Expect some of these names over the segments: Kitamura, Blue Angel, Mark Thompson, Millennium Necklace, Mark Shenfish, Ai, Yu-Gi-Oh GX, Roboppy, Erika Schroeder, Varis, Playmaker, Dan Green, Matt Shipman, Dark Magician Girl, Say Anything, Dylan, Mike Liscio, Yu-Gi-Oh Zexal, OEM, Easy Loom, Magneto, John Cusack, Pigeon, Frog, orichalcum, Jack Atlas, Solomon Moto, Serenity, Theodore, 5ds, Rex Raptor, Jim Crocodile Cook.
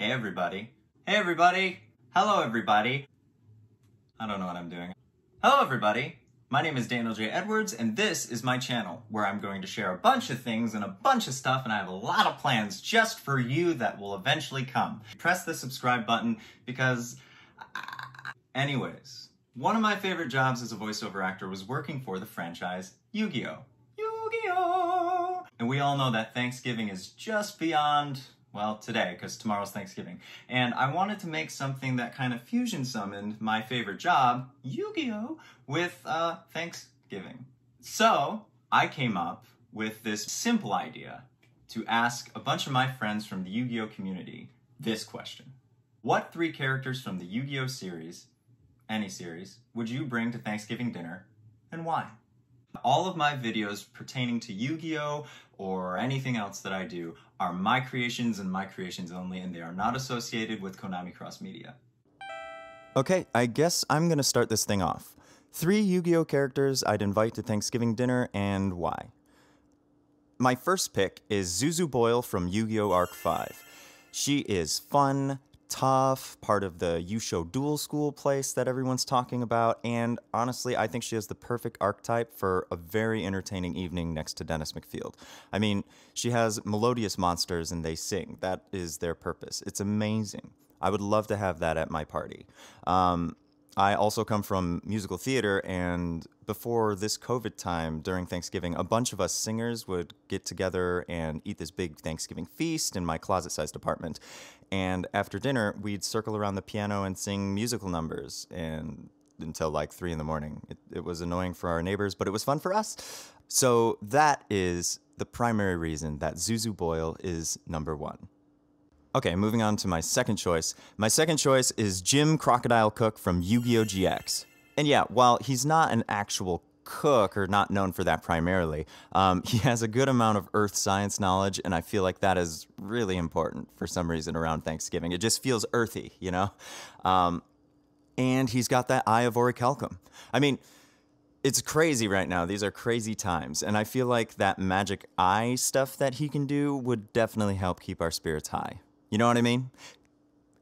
Hey everybody. Hey everybody. Hello everybody. I don't know what I'm doing. Hello everybody. My name is Daniel J. Edwards and this is my channel where I'm going to share a bunch of things and a bunch of stuff, and I have a lot of plans just for you that will eventually come. Press the subscribe button because... Anyways, one of my favorite jobs as a voiceover actor was working for the franchise Yu-Gi-Oh! Yu-Gi-Oh! And we all know that Thanksgiving is just beyond... well, today, because tomorrow's Thanksgiving. And I wanted to make something that kind of fusion summoned my favorite job, Yu-Gi-Oh, with Thanksgiving. So I came up with this simple idea to ask a bunch of my friends from the Yu-Gi-Oh community this question. What three characters from the Yu-Gi-Oh series, any series, would you bring to Thanksgiving dinner and why? All of my videos pertaining to Yu-Gi-Oh or anything else that I do are my creations and my creations only, and they are not associated with Konami Cross Media. Okay, I guess I'm gonna start this thing off. Three Yu-Gi-Oh characters I'd invite to Thanksgiving dinner and why. My first pick is Zuzu Boyle from Yu-Gi-Oh Arc 5. She is fun, tough, part of the You Show Dual School place that everyone's talking about, and honestly, I think she has the perfect archetype for a very entertaining evening next to Dennis McField. I mean, she has melodious monsters and they sing. That is their purpose. It's amazing. I would love to have that at my party. I also come from musical theater, and before this COVID time during Thanksgiving, a bunch of us singers would get together and eat this big Thanksgiving feast in my closet-sized apartment. And after dinner, we'd circle around the piano and sing musical numbers and until like 3 in the morning. It was annoying for our neighbors, but it was fun for us. So that is the primary reason that Zuzu Boyle is number 1. Okay, moving on to my second choice. My second choice is Jim Crocodile Cook from Yu-Gi-Oh! GX. And yeah, while he's not an actual cook or not known for that primarily, he has a good amount of earth science knowledge, and I feel like that is really important for some reason around Thanksgiving. It just feels earthy, you know? And he's got that Eye of Orichalcum. I mean, it's crazy right now. These are crazy times. And I feel like that magic eye stuff that he can do would definitely help keep our spirits high. You know what I mean?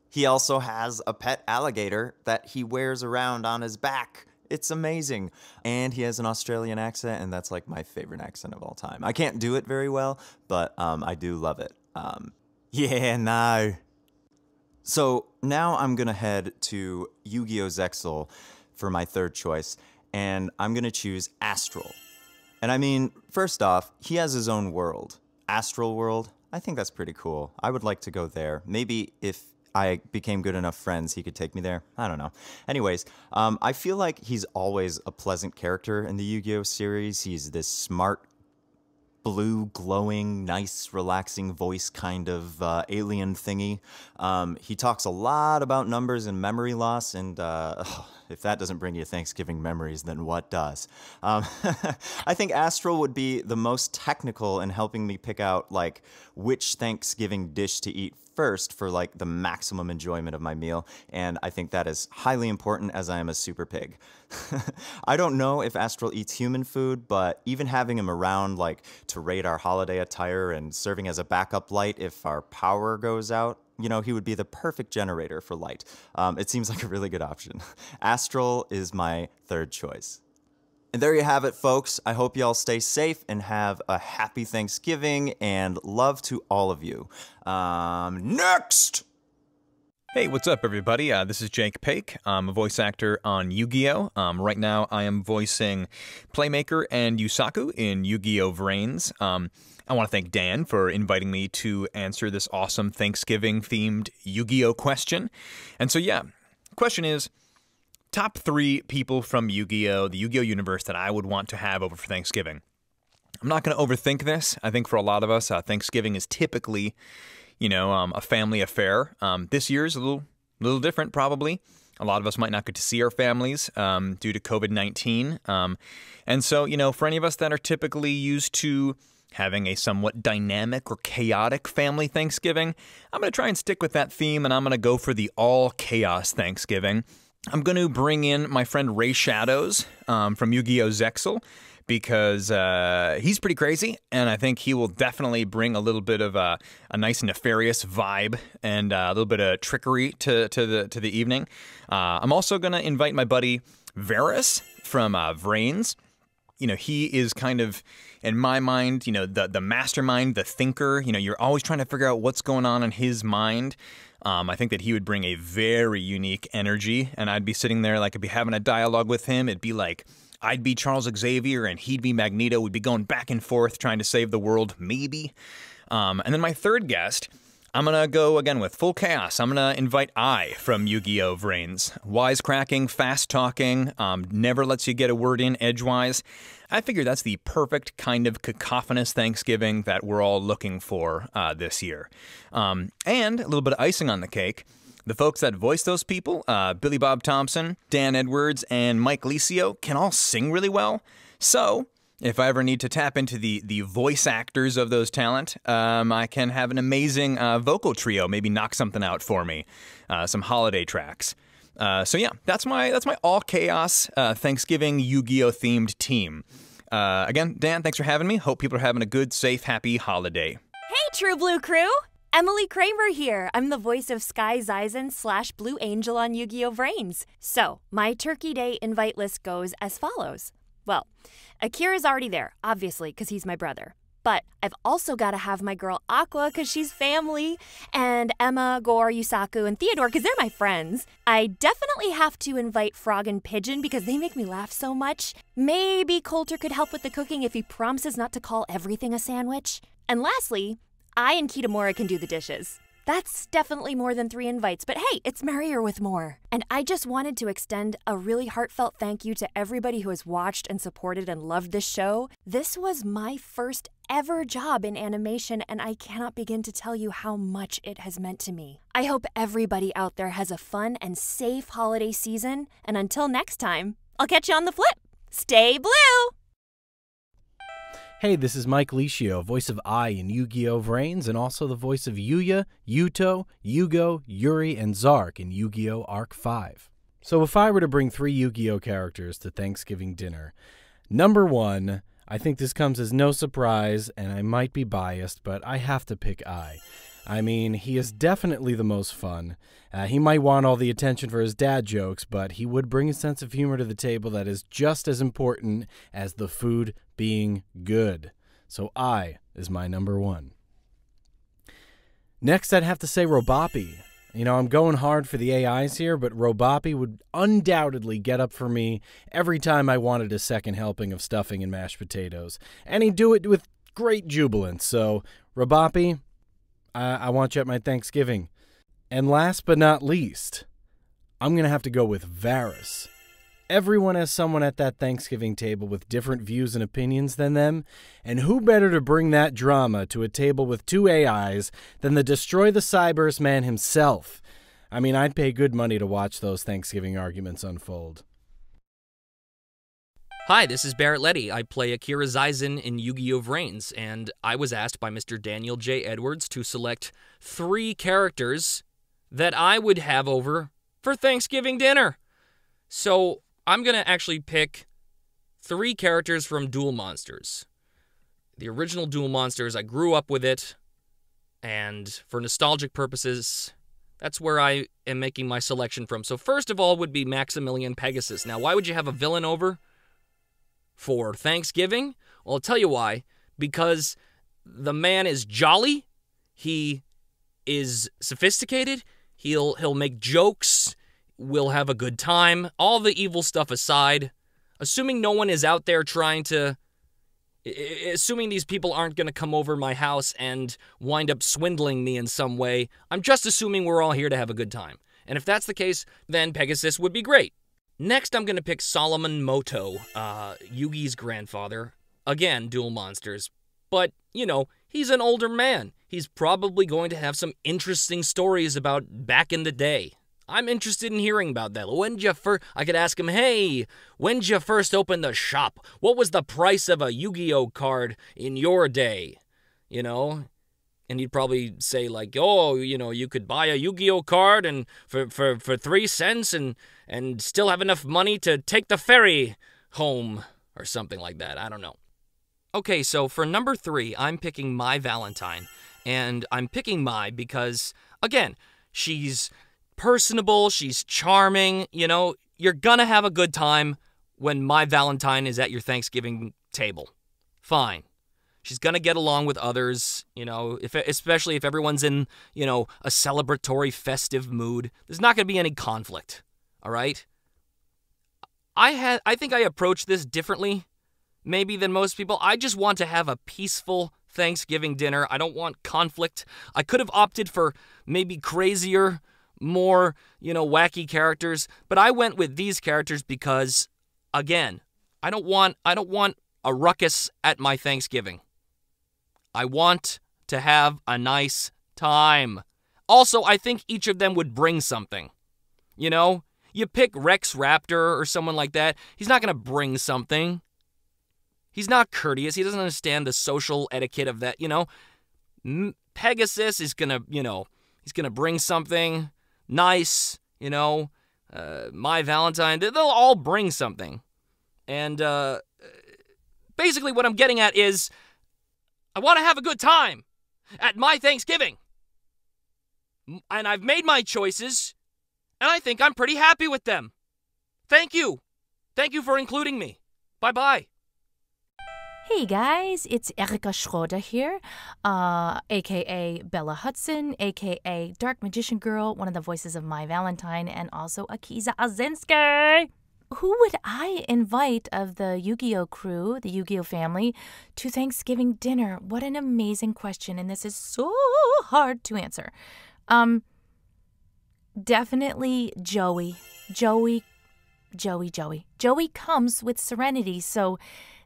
He also has a pet alligator that he wears around on his back. It's amazing. And he has an Australian accent, and that's like my favorite accent of all time. I can't do it very well, but I do love it. Yeah, no. So now I'm gonna head to Yu-Gi-Oh! Zexal for my third choice, and I'm gonna choose Astral. And I mean, first off, he has his own world. Astral World. I think that's pretty cool. I would like to go there. Maybe if I became good enough friends, he could take me there. I don't know. Anyways, I feel like he's always a pleasant character in the Yu-Gi-Oh! Series. He's this smart, blue, glowing, nice, relaxing voice kind of alien thingy. He talks a lot about numbers and memory loss, and if that doesn't bring you Thanksgiving memories, then what does? I think Astral would be the most technical in helping me pick out, like, which Thanksgiving dish to eat first for, like, the maximum enjoyment of my meal, and I think that is highly important as I am a super pig. I don't know if Astral eats human food, but even having him around, like, to raid our holiday attire and serving as a backup light if our power goes out, you know, he would be the perfect generator for light. It seems like a really good option. Astral is my third choice. And there you have it, folks. I hope y'all stay safe and have a happy Thanksgiving, and love to all of you. Next! Hey, what's up, everybody? This is Jake Paik. I'm a voice actor on Yu-Gi-Oh! Right now, I am voicing Playmaker and Yusaku in Yu-Gi-Oh! Vrains. I want to thank Dan for inviting me to answer this awesome Thanksgiving-themed Yu-Gi-Oh! Question. And so, yeah, question is, top 3 people from Yu-Gi-Oh! The Yu-Gi-Oh! Universe that I would want to have over for Thanksgiving. I'm not going to overthink this. I think for a lot of us, Thanksgiving is typically... you know, a family affair. This year's a little different, probably. A lot of us might not get to see our families due to COVID-19. And so, you know, for any of us that are typically used to having a somewhat dynamic or chaotic family Thanksgiving, I'm going to try and stick with that theme, and I'm going to go for the all-chaos Thanksgiving. I'm going to bring in my friend Ray Shadows from Yu-Gi-Oh! Zexal, because he's pretty crazy, and I think he will definitely bring a little bit of a nice nefarious vibe and a little bit of trickery to the evening. I'm also going to invite my buddy Varis from Vrains. You know, he is kind of, in my mind, you know, the mastermind, the thinker. You know, you're always trying to figure out what's going on in his mind. I think that he would bring a very unique energy, and I'd be sitting there like I'd be having a dialogue with him. It'd be like I'd be Charles Xavier and he'd be Magneto. We'd be going back and forth trying to save the world, maybe. And then my third guest, I'm going to go again with full chaos. I'm going to invite Ai from Yu-Gi-Oh Vrains. Wisecracking, fast-talking, never lets you get a word in edgewise. I figure that's the perfect kind of cacophonous Thanksgiving that we're all looking for this year. And a little bit of icing on the cake. The folks that voice those people, Billy Bob Thompson, Dan Edwards, and Mike Liscio, can all sing really well. So if I ever need to tap into the voice actors of those talent, I can have an amazing vocal trio maybe knock something out for me, some holiday tracks. So yeah, that's my all chaos Thanksgiving Yu-Gi-Oh themed team. Again, Dan, thanks for having me. Hope people are having a good, safe, happy holiday. Hey, True Blue Crew! Emily Kramer here. I'm the voice of Sky Zeisen / Blue Angel on Yu-Gi-Oh! Vrains. So my Turkey Day invite list goes as follows. Well, Akira's already there, obviously, because he's my brother. But I've also got to have my girl Aqua, because she's family, and Emma, Gore, Yusaku, and Theodore, because they're my friends. I definitely have to invite Frog and Pigeon, because they make me laugh so much. Maybe Coulter could help with the cooking if he promises not to call everything a sandwich. And lastly, I and Kitamura can do the dishes. That's definitely more than 3 invites, but hey, it's merrier with more. And I just wanted to extend a really heartfelt thank you to everybody who has watched and supported and loved this show. This was my first ever job in animation, and I cannot begin to tell you how much it has meant to me. I hope everybody out there has a fun and safe holiday season, and until next time, I'll catch you on the flip. Stay blue! Hey, this is Mike Liscio, voice of Ai in Yu-Gi-Oh! Vrains, and also the voice of Yuya, Yuto, Yugo, Yuri, and Zark in Yu-Gi-Oh! Arc 5. So if I were to bring 3 Yu-Gi-Oh! Characters to Thanksgiving dinner, number 1, I think this comes as no surprise, and I might be biased, but I have to pick Ai. I mean, he is definitely the most fun. He might want all the attention for his dad jokes, but he would bring a sense of humor to the table that is just as important as the food being good. So Ai is my number 1. Next, I'd have to say Roboppy. You know, I'm going hard for the AIs here, but Roboppy would undoubtedly get up for me every time I wanted a second helping of stuffing and mashed potatoes. And he'd do it with great jubilance. So Roboppy, I want you at my Thanksgiving. And last but not least, I'm going to have to go with Varis. Everyone has someone at that Thanksgiving table with different views and opinions than them, and who better to bring that drama to a table with 2 AIs than the Destroy the Cybers man himself? I mean, I'd pay good money to watch those Thanksgiving arguments unfold. Hi, this is Barrett Letty. I play Akira Zeisen in Yu-Gi-Oh! Vrains, and I was asked by Mr. Daniel J. Edwards to select 3 characters that I would have over for Thanksgiving dinner. So I'm going to actually pick 3 characters from Duel Monsters. The original Duel Monsters, I grew up with it, and for nostalgic purposes, that's where I am making my selection from. So first of all would be Maximilian Pegasus. Now, why would you have a villain over for Thanksgiving? Well, I'll tell you why. Because the man is jolly, he is sophisticated, he'll make jokes, we'll have a good time, all the evil stuff aside, assuming no one is out there trying to, assuming these people aren't going to come over my house and wind up swindling me in some way. I'm just assuming we're all here to have a good time. And if that's the case, then Pegasus would be great. Next, I'm going to pick Solomon Moto, Yugi's grandfather. Again, Duel Monsters. But, you know, he's an older man. He's probably going to have some interesting stories about back in the day. I'm interested in hearing about that. I could ask him, hey, when'd you first open the shop? What was the price of a Yu-Gi-Oh card in your day? You know? And he'd probably say, like, oh, you know, you could buy a Yu-Gi-Oh card and for 3 cents and still have enough money to take the ferry home or something like that. I don't know. Okay, so for number 3, I'm picking Mai Valentine. And I'm picking Mai because, again, she's personable, she's charming, you know. You're gonna have a good time when Mai Valentine is at your Thanksgiving table. Fine. She's gonna get along with others, you know, especially if everyone's in, you know, a celebratory, festive mood. There's not gonna be any conflict, all right? I think I approach this differently maybe than most people. I just want to have a peaceful Thanksgiving dinner. I don't want conflict. I could have opted for maybe crazier, more, you know, wacky characters, but I went with these characters because, again, I don't want a ruckus at my Thanksgiving. I want to have a nice time. Also, I think each of them would bring something. You know, you pick Rex Raptor or someone like that, he's not going to bring something. He's not courteous. He doesn't understand the social etiquette of that, you know. Pegasus is going to, you know, he's going to bring something nice, you know. Mai Valentine, they'll all bring something. And basically what I'm getting at is I want to have a good time at my Thanksgiving. And I've made my choices, and I think I'm pretty happy with them. Thank you. Thank you for including me. Bye-bye. Hey guys, it's Erika Schroeder here, aka Bella Hudson, aka Dark Magician Girl, one of the voices of Mai Valentine, and also Akiza Izinski. Who would I invite of the Yu-Gi-Oh crew, the Yu-Gi-Oh family, to Thanksgiving dinner? What an amazing question, and this is so hard to answer. Definitely Joey. Joey. Joey comes with Serenity, so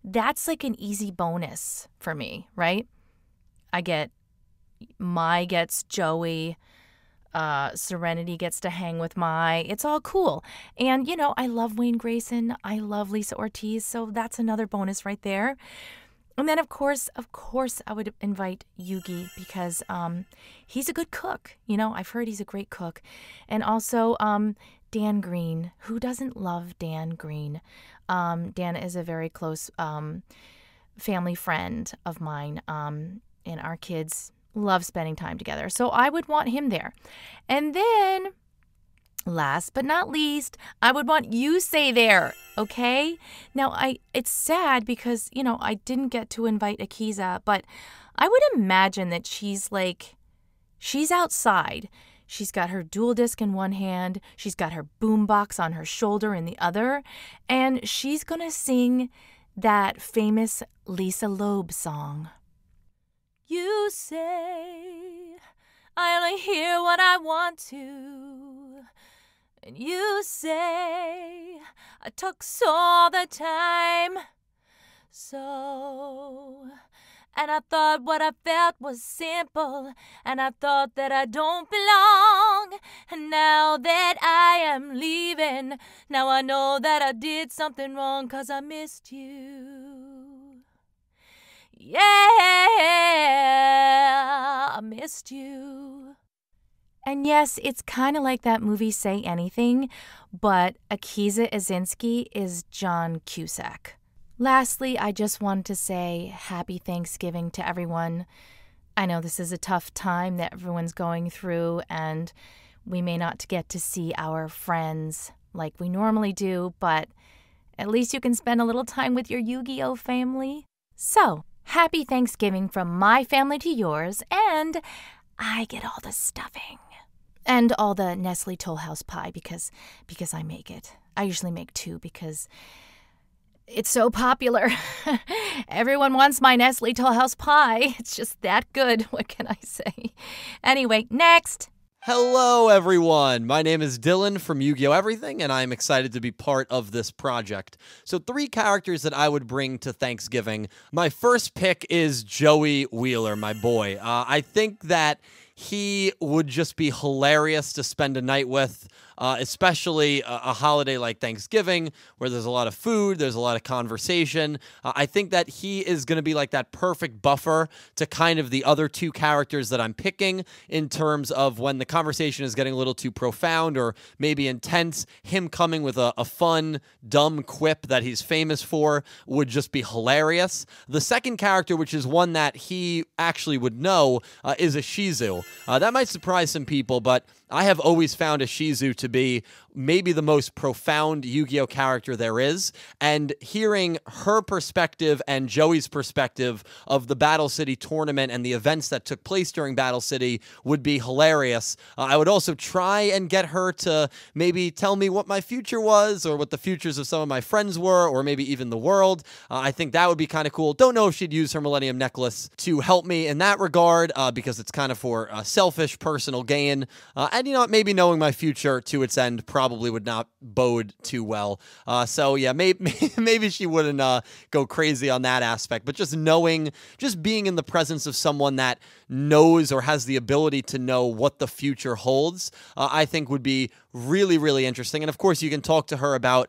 that's like an easy bonus for me, right? I get, Mai gets Joey, Serenity gets to hang with Mai. It's all cool. And, you know, I love Wayne Grayson. I love Lisa Ortiz. So that's another bonus right there. And then, of course, I would invite Yugi because he's a good cook. You know, I've heard he's a great cook. And also Dan Green. Who doesn't love Dan Green? Dan is a very close family friend of mine, and our kids love spending time together. So I would want him there. And then, last but not least, I would want Yusei there, okay? Now, it's sad because, you know, I didn't get to invite Akiza, but I would imagine that she's outside. She's got her dual disc in one hand, she's got her boombox on her shoulder in the other, and she's gonna sing that famous Lisa Loeb song. You say, I only hear what I want to, and you say, I talk all the time, so... And I thought what I felt was simple, and I thought that I don't belong. And now that I am leaving, now I know that I did something wrong, 'cause I missed you. Yeah, I missed you. And yes, it's kind of like that movie Say Anything, but Akiza Izinski is John Cusack. Lastly, I just wanted to say happy Thanksgiving to everyone. I know this is a tough time that everyone's going through, and we may not get to see our friends like we normally do, but at least you can spend a little time with your Yu-Gi-Oh family. So, happy Thanksgiving from my family to yours, and I get all the stuffing. And all the Nestle Toll House pie because I make it. I usually make 2 because... it's so popular. Everyone wants my Nestle Toll House pie. It's just that good. What can I say? Anyway, next. Hello, everyone. My name is Dylan from Yu-Gi-Oh! Everything, and I'm excited to be part of this project. So 3 characters that I would bring to Thanksgiving. My first pick is Joey Wheeler, my boy. I think that he would just be hilarious to spend a night with. especially a holiday like Thanksgiving, where there's a lot of food, there's a lot of conversation. I think that he is going to be like that perfect buffer to kind of the other two characters that I'm picking in terms of when the conversation is getting a little too profound or maybe intense. Him coming with a fun, dumb quip that he's famous for would just be hilarious. The second character, which is one that he actually would know, is Ishizu. That might surprise some people, but I have always found Ishizu to be maybe the most profound Yu-Gi-Oh character there is, and hearing her perspective and Joey's perspective of the Battle City tournament and the events that took place during Battle City would be hilarious. I would also try and get her to maybe tell me what my future was, or what the futures of some of my friends were, or maybe even the world. I think that would be kind of cool. Don't know if she'd use her Millennium Necklace to help me in that regard, because it's kind of for selfish personal gain, and you know, maybe knowing my future to its end probably would not bode too well. So yeah, maybe she wouldn't go crazy on that aspect, but just knowing, just being in the presence of someone that knows or has the ability to know what the future holds, I think would be really, really interesting. And of course, you can talk to her about,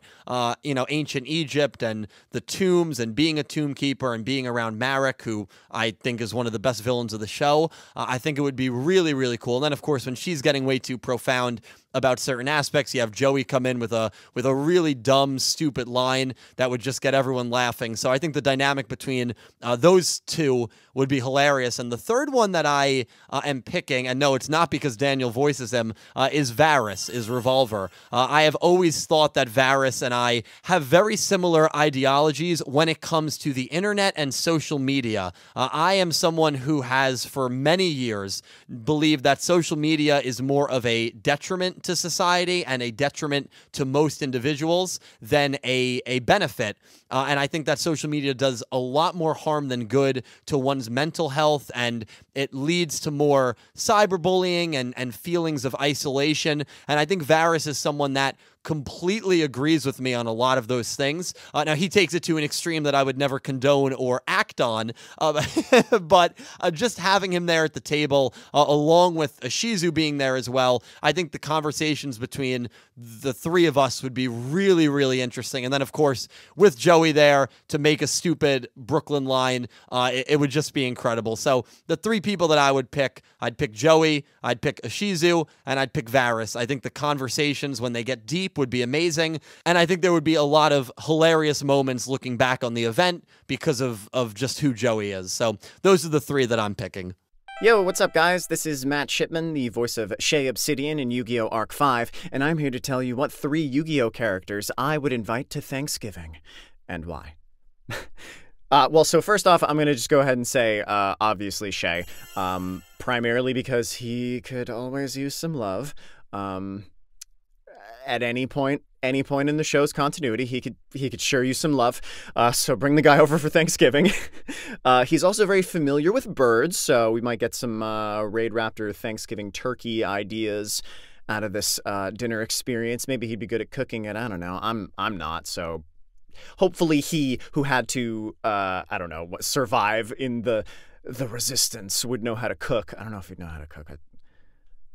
you know, ancient Egypt and the tombs and being a tomb keeper and being around Marek, who I think is one of the best villains of the show. I think it would be really, really cool. And then, of course, when she's getting way too profound about certain aspects, you have Joey come in with a really dumb, stupid line that would just get everyone laughing. So I think the dynamic between those two would be hilarious. And the third one that I am picking, and no, it's not because Daniel voices him, is Varis, is Revolver. I have always thought that Varis and I have very similar ideologies when it comes to the internet and social media. I am someone who has, for many years, believed that social media is more of a detriment to society and a detriment to most individuals than a benefit. And I think that social media does a lot more harm than good to one's mental health, and it leads to more cyberbullying and feelings of isolation. And I think Varis is someone that completely agrees with me on a lot of those things. Now, he takes it to an extreme that I would never condone or act on, but just having him there at the table, along with Ishizu being there as well, I think the conversations between the three of us would be really, really interesting. And then, of course, with Joey there to make a stupid Brooklyn line, it would just be incredible. So the three people that I would pick, I'd pick Joey, I'd pick Ishizu, and I'd pick Varis. I think the conversations, when they get deep, would be amazing, and I think there would be a lot of hilarious moments looking back on the event because of just who Joey is. So those are the three that I'm picking. Yo, what's up guys? This is Matt Shipman, the voice of Shay Obsidian in Yu-Gi-Oh! Arc 5, and I'm here to tell you what three Yu-Gi-Oh! Characters I would invite to Thanksgiving, and why. Well, so first off, I'm going to just go ahead and say, obviously Shay, primarily because he could always use some love. At any point in the show's continuity, he could sure use some love. So bring the guy over for Thanksgiving. He's also very familiar with birds, so we might get some Raid Raptor Thanksgiving turkey ideas out of this dinner experience. Maybe he'd be good at cooking it. I don't know. I'm not, so hopefully he who had to I don't know, survive in the resistance would know how to cook. I don't know if he'd know how to cook it.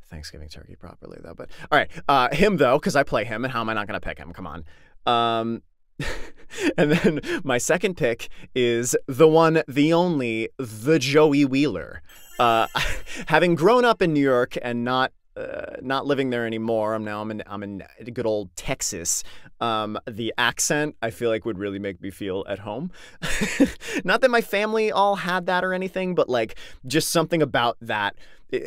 Thanksgiving turkey properly, though. But all right, him though, because I play him, and how am I not going to pick him? Come on. And then my second pick is the one, the only, the Joey Wheeler. Having grown up in New York and not living there anymore, I'm in good old Texas. The accent, I feel like, would really make me feel at home. Not that my family all had that or anything, but like just something about that.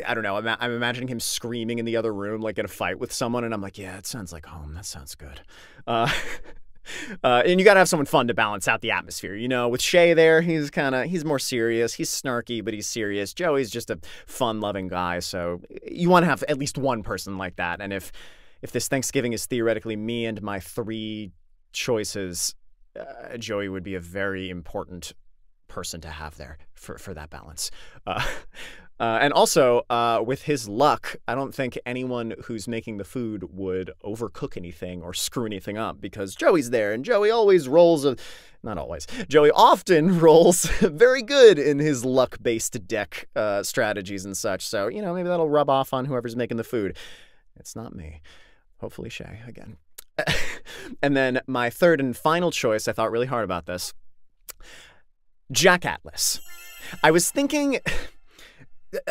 I don't know, I'm imagining him screaming in the other room, like in a fight with someone, and I'm like, yeah, it sounds like home. That sounds good. And you gotta have someone fun to balance out the atmosphere, you know. With Shay there, he's more serious, he's snarky, but he's serious. Joey's just a fun-loving guy, so you want to have at least one person like that. And if this Thanksgiving is theoretically me and my three choices, Joey would be a very important person to have there for that balance. And also, with his luck, I don't think anyone who's making the food would overcook anything or screw anything up, because Joey's there, and Joey always rolls a... Not always. Joey often rolls very good in his luck-based deck strategies and such, so, you know, maybe that'll rub off on whoever's making the food. It's not me. Hopefully Shay again. And then my third and final choice, I thought really hard about this. Jack Atlas. I was thinking,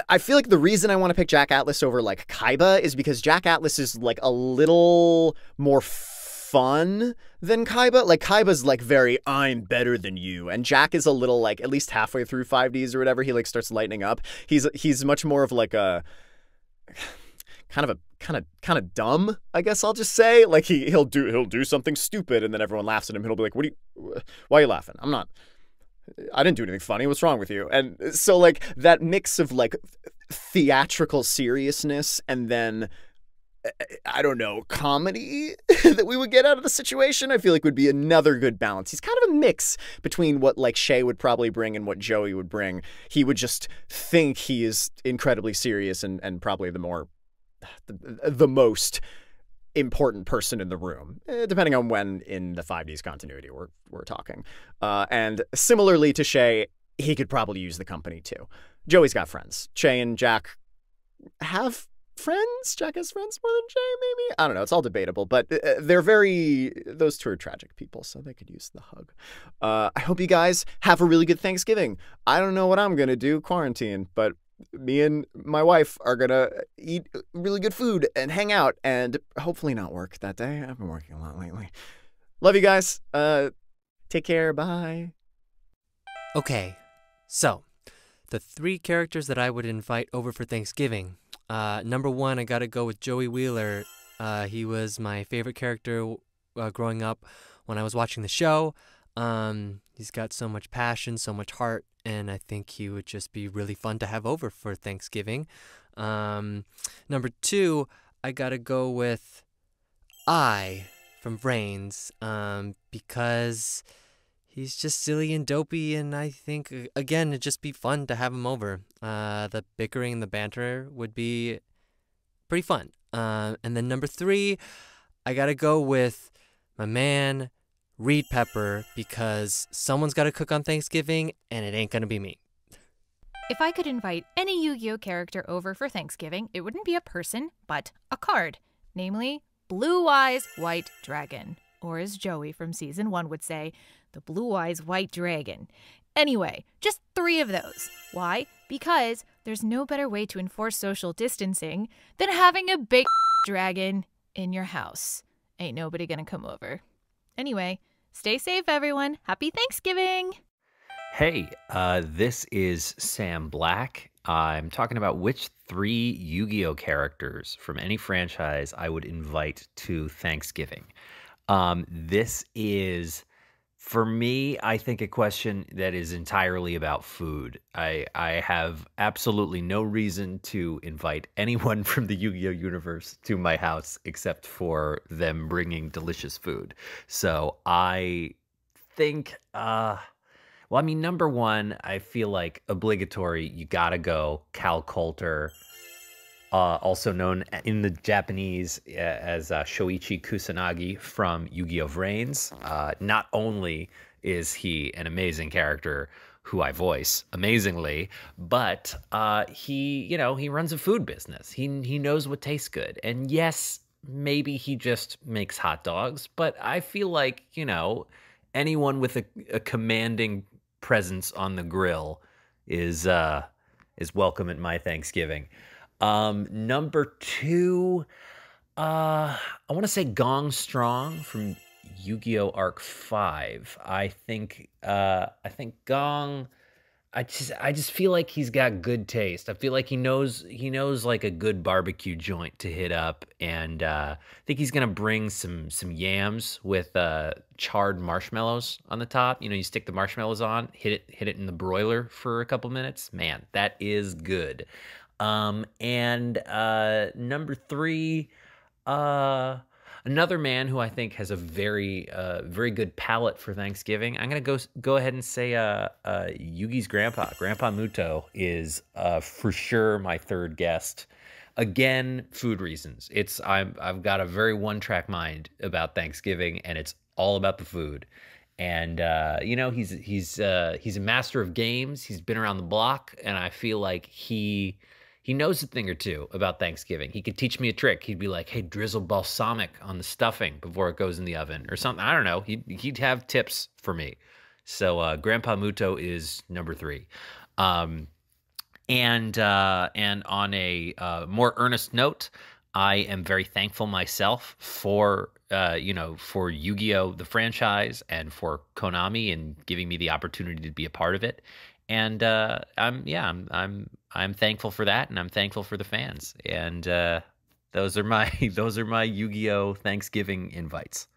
I feel like the reason I want to pick Jack Atlas over like Kaiba is because Jack Atlas is like a little more fun than Kaiba. Like Kaiba's like very, I'm better than you. And Jack is a little like, at least halfway through 5Ds or whatever, he like starts lightening up. He's much more of like a... kind of dumb, I guess I'll just say. Like he'll do something stupid and then everyone laughs at him. He'll be like, why are you laughing? I didn't do anything funny. What's wrong with you? And so like that mix of like theatrical seriousness and then, I don't know, comedy that we would get out of the situation, I feel like would be another good balance. He's kind of a mix between what like Shay would probably bring and what Joey would bring. He would just think he is incredibly serious and probably the most important person in the room, depending on when in the 5Ds continuity we're talking. And similarly to Shay, he could probably use the company too. Joey's got friends. Shay and Jack have friends. Jack has friends more than Shay, maybe? I don't know. It's all debatable, but those two are tragic people, so they could use the hug. I hope you guys have a really good Thanksgiving. I don't know what I'm going to do, quarantine, but me and my wife are going to eat really good food and hang out and hopefully not work that day. I've been working a lot lately. Love you guys. Take care. Bye. Okay, so the three characters that I would invite over for Thanksgiving. Number one, I got to go with Joey Wheeler. He was my favorite character growing up when I was watching the show. He's got so much passion, so much heart, and I think he would just be really fun to have over for Thanksgiving. Number two, I gotta go with Ai from Vrains, because he's just silly and dopey, and I think, again, it'd just be fun to have him over. The bickering and the banter would be pretty fun. And then number three, I gotta go with my man, Reed Pepper, because someone's got to cook on Thanksgiving, and it ain't going to be me. If I could invite any Yu-Gi-Oh character over for Thanksgiving, it wouldn't be a person, but a card. Namely, Blue Eyes White Dragon. Or as Joey from Season 1 would say, the Blue Eyes White Dragon. Anyway, just three of those. Why? Because there's no better way to enforce social distancing than having a big dragon in your house. Ain't nobody going to come over. Anyway... Stay safe, everyone. Happy Thanksgiving. Hey, this is Sam Black. I'm talking about which three Yu-Gi-Oh characters from any franchise I would invite to Thanksgiving. This is, for me, I think a question that is entirely about food. I have absolutely no reason to invite anyone from the Yu-Gi-Oh universe to my house except for them bringing delicious food. So I think, well, I mean, number one, I feel like obligatory, you gotta go Coulter, also known in the Japanese as Shoichi Kusanagi from Yu-Gi-Oh! Vrains. Not only is he an amazing character who I voice amazingly, but he, you know, he runs a food business. He knows what tastes good. And yes, maybe he just makes hot dogs, but I feel like, you know, anyone with a commanding presence on the grill is welcome at my Thanksgiving. Number two, I want to say Gong Strong from Yu-Gi-Oh! Arc 5. I think Gong, I just feel like he's got good taste. I feel like he knows like a good barbecue joint to hit up, and I think he's gonna bring some yams with charred marshmallows on the top. You know, you stick the marshmallows on, hit it in the broiler for a couple minutes. Man, that is good. Number three, another man who I think has a very, very good palate for Thanksgiving. I'm going to go ahead and say, Yugi's grandpa. Grandpa Muto is, for sure my third guest. Again, food reasons. I've got a very one-track mind about Thanksgiving, and it's all about the food. And, you know, he's a master of games. He's been around the block, and I feel like he... He knows a thing or two about Thanksgiving. He could teach me a trick. He'd be like, hey, drizzle balsamic on the stuffing before it goes in the oven or something. I don't know. He'd have tips for me. So Grandpa Muto is number 3. And on a more earnest note, I am very thankful myself for, you know, for Yu-Gi-Oh! The franchise and for Konami and giving me the opportunity to be a part of it. And I'm thankful for that, and I'm thankful for the fans. And those are my Yu-Gi-Oh! Thanksgiving invites.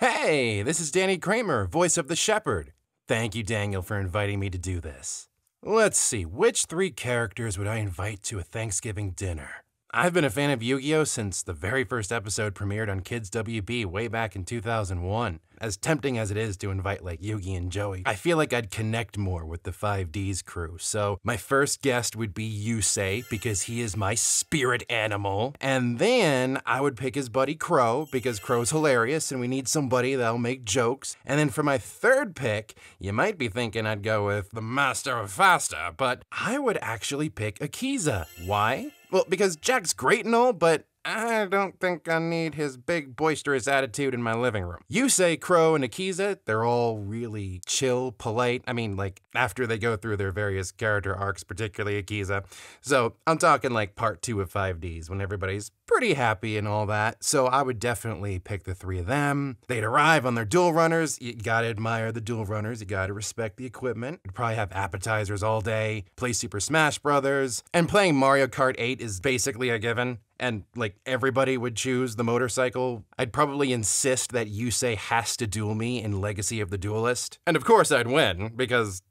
Hey, this is Danny Kramer, voice of the Shepherd. Thank you, Daniel, for inviting me to do this. Let's see, which 3 characters would I invite to a Thanksgiving dinner? I've been a fan of Yu-Gi-Oh! Since the very first episode premiered on Kids WB way back in 2001. As tempting as it is to invite like Yugi and Joey, I feel like I'd connect more with the 5D's crew. So my first guest would be Yusei, because he is my spirit animal. And then I would pick his buddy Crow, because Crow's hilarious and we need somebody that'll make jokes. And then for my third pick, you might be thinking I'd go with the Master of Fasta, but I would actually pick Akiza. Why? Well, because Jack's great and all, but I don't think I need his big, boisterous attitude in my living room. Yusei, Crow, and Akiza, they're all really chill, polite. I mean, like, after they go through their various character arcs, particularly Akiza. So I'm talking like part 2 of 5Ds, when everybody's pretty happy and all that. So I would definitely pick the 3 of them. They'd arrive on their dual runners. You gotta admire the dual runners. You gotta respect the equipment. You'd probably have appetizers all day, play Super Smash Brothers, and playing Mario Kart 8 is basically a given. And like everybody would choose the motorcycle. I'd probably insist that Yusei has to duel me in Legacy of the Duelist. And of course I'd win, because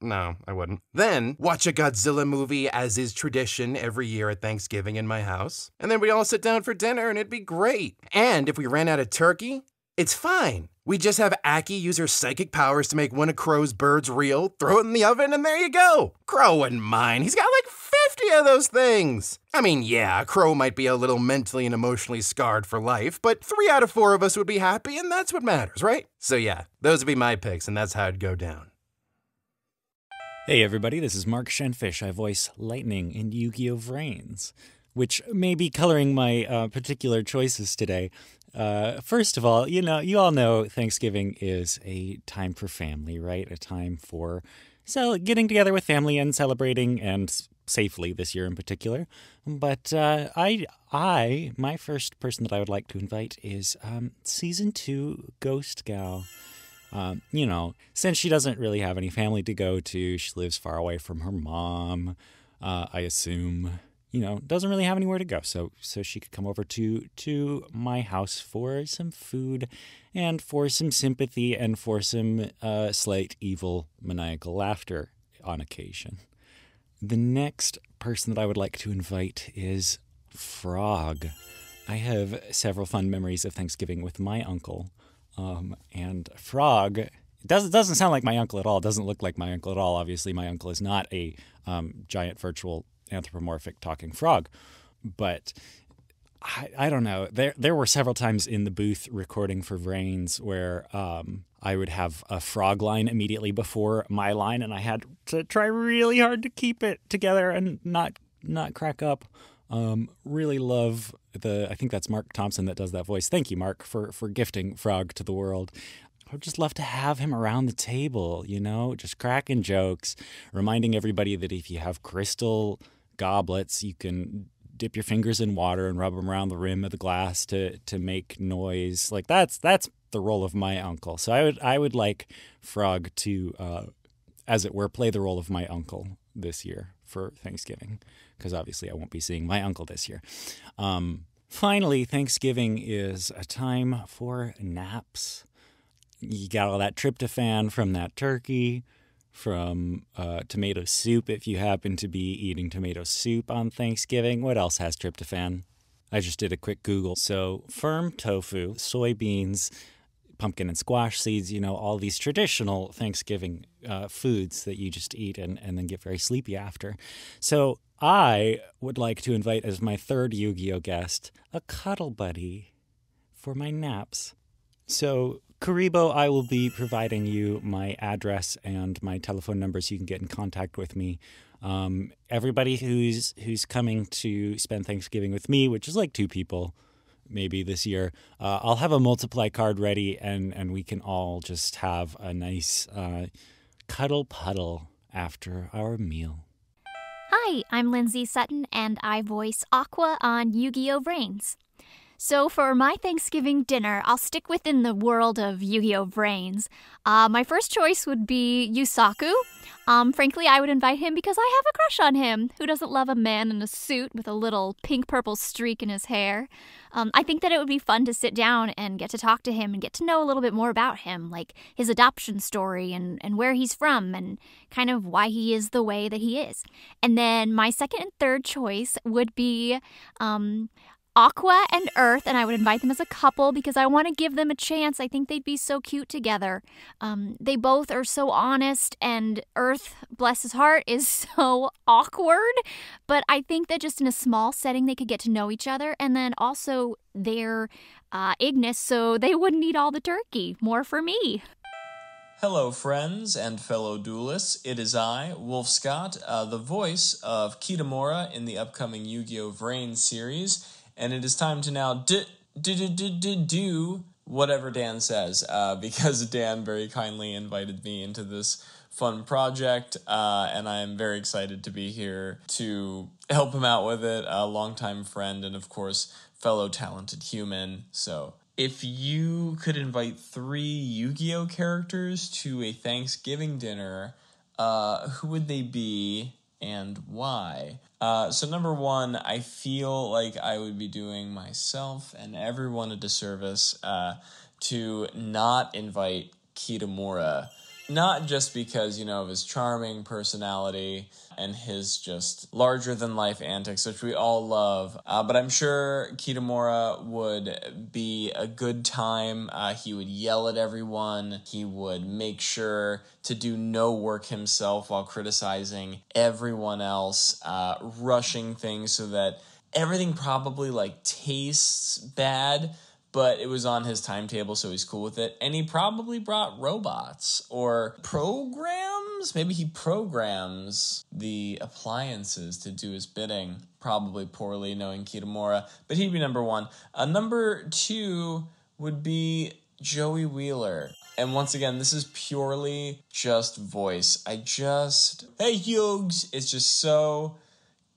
no, I wouldn't. Then watch a Godzilla movie, as is tradition every year at Thanksgiving in my house. And then we'd all sit down for dinner and it'd be great. And if we ran out of turkey, it's fine. We just have Aki use her psychic powers to make one of Crow's birds real, throw it in the oven, and there you go. Crow wouldn't mind. He's got like 50 of those things. I mean, yeah, Crow might be a little mentally and emotionally scarred for life, but 3 out of 4 of us would be happy, and that's what matters, right? So yeah, those would be my picks, and that's how it'd go down. Hey everybody, this is Mark Shenfish. I voice Lightning in Yu-Gi-Oh! Vrains, which may be coloring my particular choices today. First of all, you all know Thanksgiving is a time for family, right? A time for getting together with family and celebrating, and safely this year in particular. But my first person that I would like to invite is Season 2 Ghost Gal. You know, since she doesn't really have any family to go to, she lives far away from her mom, I assume. You know, doesn't really have anywhere to go, so she could come over to my house for some food and for some sympathy and for some slight evil maniacal laughter on occasion. The next person that I would like to invite is Frog. I have several fun memories of Thanksgiving with my uncle, and Frog doesn't sound like my uncle at all, doesn't look like my uncle at all. Obviously, my uncle is not a giant virtual anthropomorphic talking frog, but I don't know. There were several times in the booth recording for Vrains where I would have a frog line immediately before my line, and I had to try really hard to keep it together and not crack up. Really love I think that's Mark Thompson that does that voice. Thank you, Mark, for gifting Frog to the world. I would just love to have him around the table, you know, just cracking jokes, reminding everybody that if you have crystal goblets, you can dip your fingers in water and rub them around the rim of the glass to make noise. Like that's the role of my uncle. So I would like Frog to, as it were, play the role of my uncle this year for Thanksgiving, because obviously I won't be seeing my uncle this year. Finally, Thanksgiving is a time for naps. You got all that tryptophan from that turkey, from tomato soup, if you happen to be eating tomato soup on Thanksgiving. What else has tryptophan? I just did a quick Google. So firm tofu, soybeans, pumpkin and squash seeds, you know, all these traditional Thanksgiving foods that you just eat and then get very sleepy after. So I would like to invite as my third Yu-Gi-Oh guest a cuddle buddy for my naps. So Karibo, I will be providing you my address and my telephone numbers. You can get in contact with me Everybody who's coming to spend Thanksgiving with me, which is like 2 people maybe this year, I'll have a multiply card ready, and we can all just have a nice cuddle puddle after our meal. Hi, I'm Lindsay Sutton, and I voice Aqua on Yu-Gi-Oh Vrains. So for my Thanksgiving dinner, I'll stick within the world of Yu-Gi-Oh! Vrains. My first choice would be Yusaku. Frankly, I would invite him because I have a crush on him. Who doesn't love a man in a suit with a little pink-purple streak in his hair? I think that it would be fun to sit down and get to talk to him and get to know a little bit more about him, like his adoption story and where he's from and kind of why he is the way that he is. And then my second and third choice would be Aqua and Earth, and I would invite them as a couple because I want to give them a chance. I think they'd be so cute together. They both are so honest, and Earth, bless his heart, is so awkward. But I think that just in a small setting, they could get to know each other. And then also, they're Ignis, so they wouldn't eat all the turkey. More for me. Hello, friends and fellow duelists. It is I, Wolf Scott, the voice of Kitamura in the upcoming Yu-Gi-Oh! Vrains series. And it is time to now do whatever Dan says, because Dan very kindly invited me into this fun project, and I am very excited to be here to help him out with it, a longtime friend and, of course, fellow talented human. So if you could invite 3 Yu-Gi-Oh characters to a Thanksgiving dinner, who would they be and why? So number 1, I feel like I would be doing myself and everyone a disservice to not invite Kitamura. Not just because, you know, of his charming personality and his just larger-than-life antics, which we all love, but I'm sure Kitamura would be a good time. He would yell at everyone. He would make sure to do no work himself while criticizing everyone else, rushing things so that everything probably, like, tastes bad, but it was on his timetable, so he's cool with it. And he probably brought robots or programs. Maybe he programs the appliances to do his bidding. Probably poorly, knowing Kitamura, but he'd be number 1. Number 2 would be Joey Wheeler. And once again, this is purely just voice. Hey, Yugs! It's just so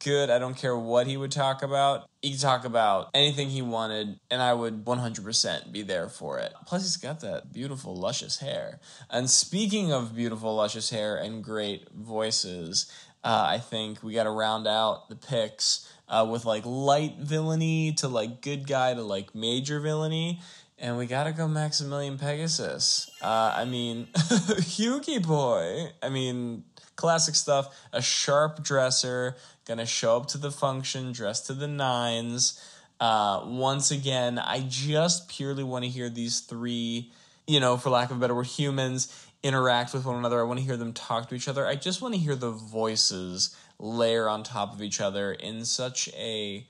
good. I don't care what he would talk about. He could talk about anything he wanted, and I would 100% be there for it. Plus, he's got that beautiful, luscious hair. And speaking of beautiful, luscious hair and great voices, I think we gotta round out the picks with, like, light villainy to, like, good guy to, like, major villainy. And we gotta go Maximilian Pegasus. I mean, Yugi boy. I mean, classic stuff. A sharp dresser, gonna show up to the function, dressed to the nines. Once again, I just purely want to hear these 3, you know, for lack of a better word, humans interact with one another. I want to hear them talk to each other. I just want to hear the voices layer on top of each other in such a,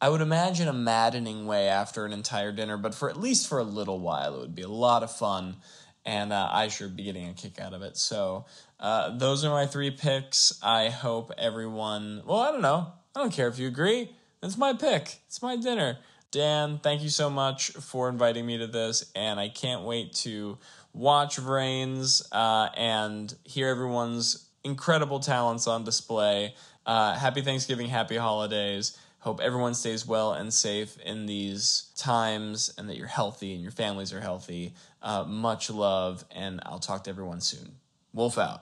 I would imagine, a maddening way after an entire dinner, but for at least for a little while, it would be a lot of fun. And I sure be getting a kick out of it. So those are my 3 picks. I hope everyone, well, I don't know. I don't care if you agree. It's my pick. It's my dinner. Dan, thank you so much for inviting me to this. And I can't wait to watch Vrains and hear everyone's incredible talents on display. Happy Thanksgiving. Happy holidays. Hope everyone stays well and safe in these times and that you're healthy and your families are healthy. Much love, and I'll talk to everyone soon. Wolf out.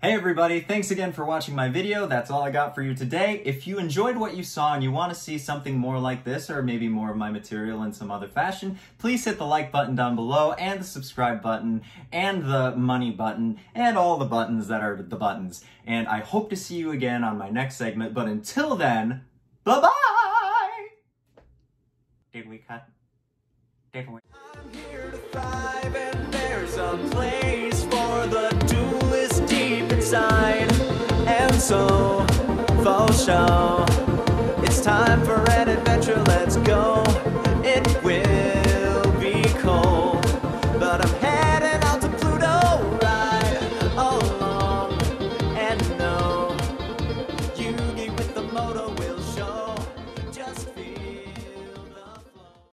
Hey everybody, thanks again for watching my video. That's all I got for you today. If you enjoyed what you saw and you want to see something more like this, or maybe more of my material in some other fashion, please hit the like button down below, and the subscribe button, and the money button, and all the buttons that are the buttons. And I hope to see you again on my next segment, but until then, bye-bye! Did we cut? Did we? I'm here to thrive, and there's a place for the duelist deep inside. And so, for show, it's time for an adventure, let's go.